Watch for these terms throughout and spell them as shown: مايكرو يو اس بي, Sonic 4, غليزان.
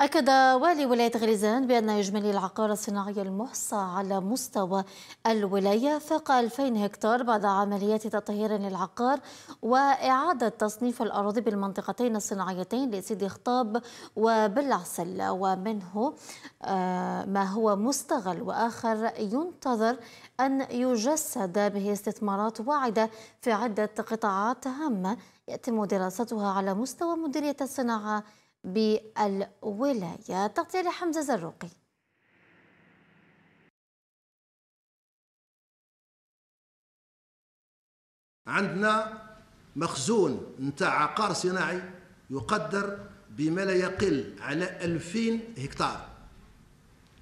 أكد والي ولاية غليزان بأن إجمالي العقار الصناعي المحصى على مستوى الولاية فاق 2000 هكتار بعد عمليات تطهير للعقار وإعادة تصنيف الأراضي بالمنطقتين الصناعيتين لسيدي خطاب وبالعسل، ومنه ما هو مستغل وآخر ينتظر أن يجسد به استثمارات واعدة في عدة قطاعات هامة يتم دراستها على مستوى مديرية الصناعة بالولاية. تغطية لحمزة زروقي. عندنا مخزون نتاع عقار صناعي يقدر بما لا يقل على 2000 هكتار.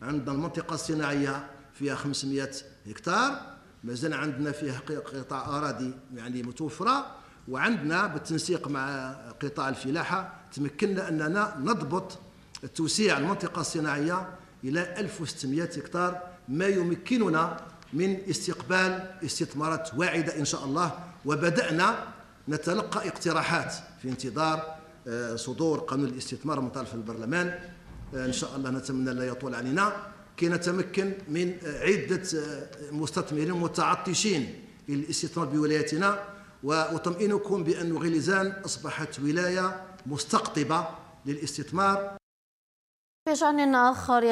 عندنا المنطقة الصناعية فيها 500 هكتار، مازال عندنا فيها قطاع أراضي يعني متوفرة، وعندنا بالتنسيق مع قطاع الفلاحة تمكننا أننا نضبط توسيع المنطقة الصناعية إلى 1600 هكتار، ما يمكننا من استقبال استثمارات واعدة إن شاء الله. وبدأنا نتلقى اقتراحات في انتظار صدور قانون الاستثمار المطال في البرلمان، إن شاء الله نتمنى لا يطول علينا، كي نتمكن من عدة مستثمرين متعطشين للاستثمار بولايتنا. وأطمئنكم بأن غليزان أصبحت ولاية مستقطبة للاستثمار. في شأن آخر